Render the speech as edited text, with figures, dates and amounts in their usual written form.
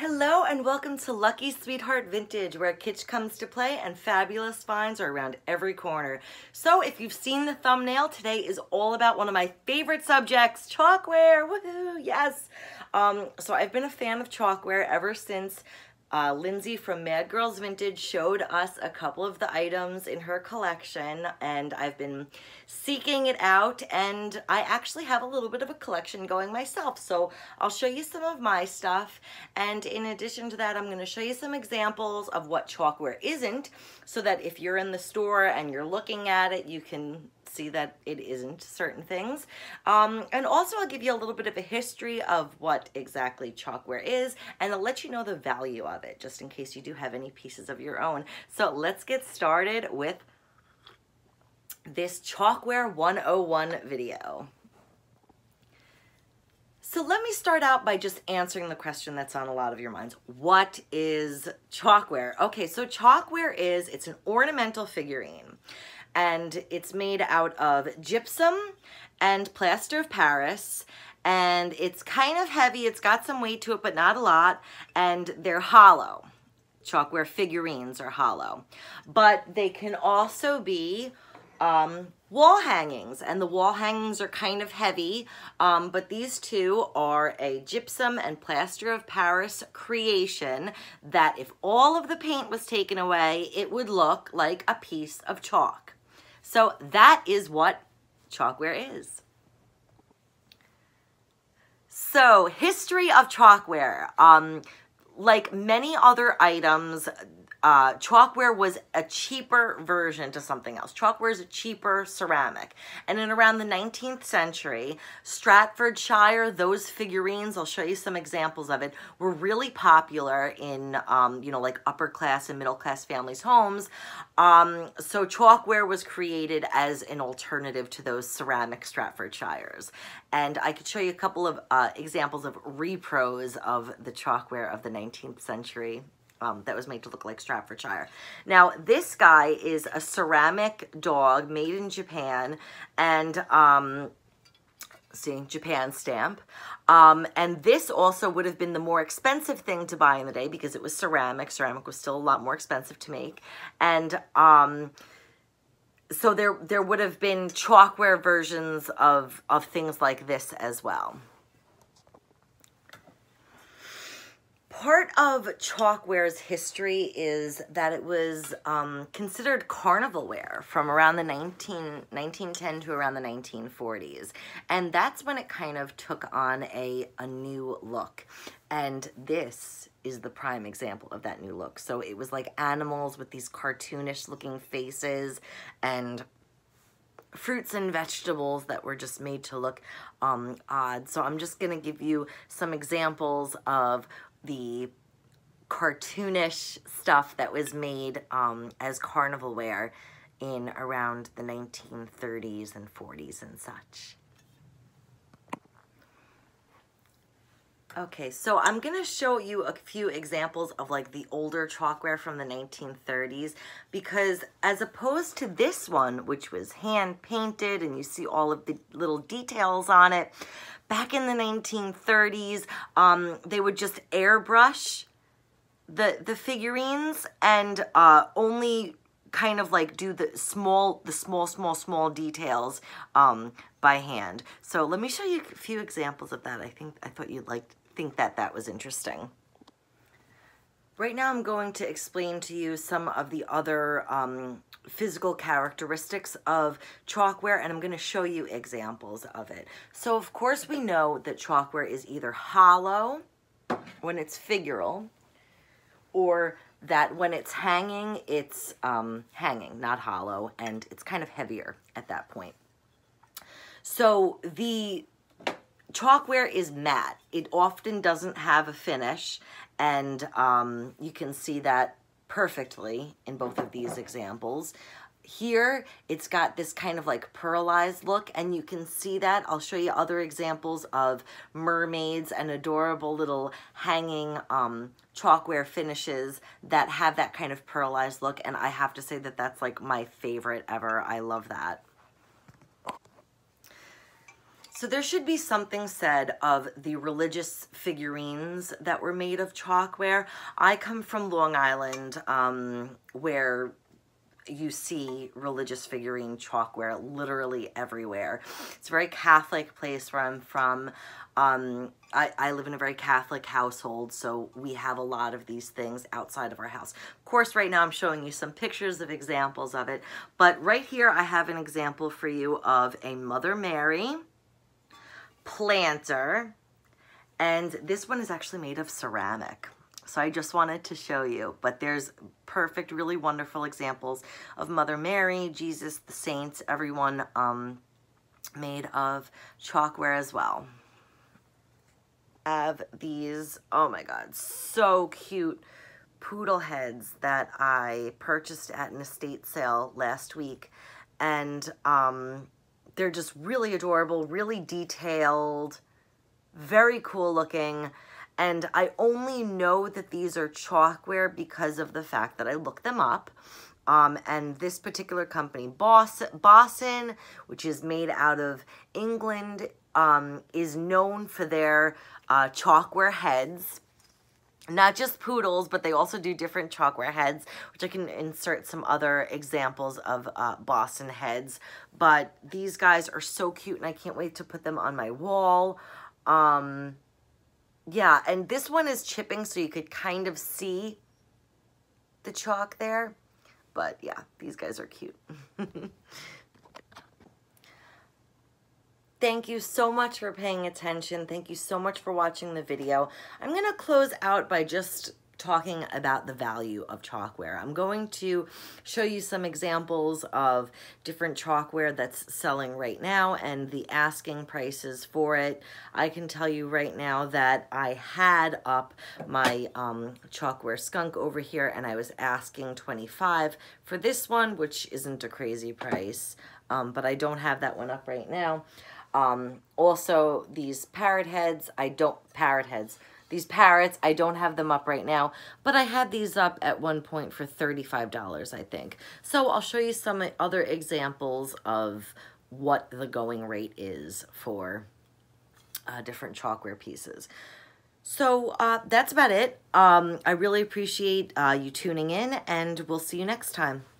Hello and welcome to Lucky Sweetheart Vintage, where kitsch comes to play and fabulous finds are around every corner. So if you've seen the thumbnail, today is all about one of my favorite subjects, chalkware. Woohoo, yes. So I've been a fan of chalkware ever since Lindsay from Mad Girls Vintage showed us a couple of the items in her collection, and I've been seeking it out, and I actually have a little bit of a collection going myself, so I'll show you some of my stuff. And in addition to that, I'm going to show you some examples of what chalkware isn't, so that if you're in the store and you're looking at it, you can see that it isn't certain things. And also I'll give you a little bit of a history of what exactly chalkware is, and I'll let you know the value of it, just in case you do have any pieces of your own. So let's get started with this Chalkware 101 video. So let me start out by just answering the question that's on a lot of your minds. What is chalkware? Okay, so chalkware is, it's an ornamental figurine, and it's made out of gypsum and plaster of Paris, and it's kind of heavy. It's got some weight to it, but not a lot, and they're hollow. Chalkware figurines are hollow, but they can also be wall hangings, and the wall hangings are kind of heavy, but these two are a gypsum and plaster of Paris creation that if all of the paint was taken away, it would look like a piece of chalk. So that is what chalkware is. So, history of chalkware. Like many other items, chalkware was a cheaper version to something else. Chalkware is a cheaper ceramic. And in around the 19th century, Staffordshire, those figurines, I'll show you some examples of it, were really popular in, you know, like upper class and middle class families' homes. So chalkware was created as an alternative to those ceramic Staffordshires. And I could show you a couple of examples of repros of the chalkware of the 19th century. That was made to look like Staffordshire. Now, this guy is a ceramic dog made in Japan, and seeing Japan stamp. And this also would have been the more expensive thing to buy in the day because it was ceramic. Ceramic was still a lot more expensive to make. And so there would have been chalkware versions of things like this as well. Part of chalkware's history is that it was considered Carnivalware from around the 1910 to around the 1940s. And that's when it kind of took on a new look. And this is the prime example of that new look. So it was like animals with these cartoonish looking faces and fruits and vegetables that were just made to look odd. So I'm just going to give you some examples of the cartoonish stuff that was made as Carnivalware in around the 1930s and 40s and such. Okay, so I'm going to show you a few examples of like the older chalkware from the 1930s, because as opposed to this one, which was hand painted and you see all of the little details on it, back in the 1930s, they would just airbrush the figurines and only kind of like do the small details by hand. So let me show you a few examples of that. I thought you'd like think that was interesting. Right now I'm going to explain to you some of the other physical characteristics of chalkware, and I'm going to show you examples of it. So of course we know that chalkware is either hollow when it's figural, or that when it's hanging, not hollow, and it's kind of heavier at that point. So the chalkware is matte. It often doesn't have a finish, and you can see that perfectly in both of these examples. Here, it's got this kind of like pearlized look, and you can see that. I'll show you other examples of mermaids and adorable little hanging chalkware finishes that have that kind of pearlized look, and I have to say that that's like my favorite ever. I love that. So there should be something said of the religious figurines that were made of chalkware. I come from Long Island, where you see religious figurine chalkware literally everywhere. It's a very Catholic place where I'm from. I live in a very Catholic household, so we have a lot of these things outside of our house. Of course, right now I'm showing you some pictures of examples of it, but right here I have an example for you of a Mother Mary planter, and this one is actually made of ceramic. So I just wanted to show you, but there's perfect, really wonderful examples of Mother Mary, Jesus, the saints, everyone made of chalkware as well. Have these, oh my God, so cute poodle heads that I purchased at an estate sale last week, and they're just really adorable, really detailed, very cool looking. And I only know that these are chalkware because of the fact that I looked them up. And this particular company, Bossin, which is made out of England, is known for their chalkware heads. Not just poodles, but they also do different chalkware heads, which I can insert some other examples of Bossin heads. But these guys are so cute, and I can't wait to put them on my wall. Yeah, and this one is chipping, so you could kind of see the chalk there. But yeah, these guys are cute. Thank you so much for paying attention. Thank you so much for watching the video. I'm going to close out by just talking about the value of chalkware. I'm going to show you some examples of different chalkware that's selling right now and the asking prices for it. I can tell you right now that I had up my chalkware skunk over here, and I was asking $25 for this one, which isn't a crazy price, but I don't have that one up right now. Also, these parrot heads, these parrots, I don't have them up right now, but I had these up at one point for $35, I think. So I'll show you some other examples of what the going rate is for different chalkware pieces. So that's about it. I really appreciate you tuning in, and we'll see you next time.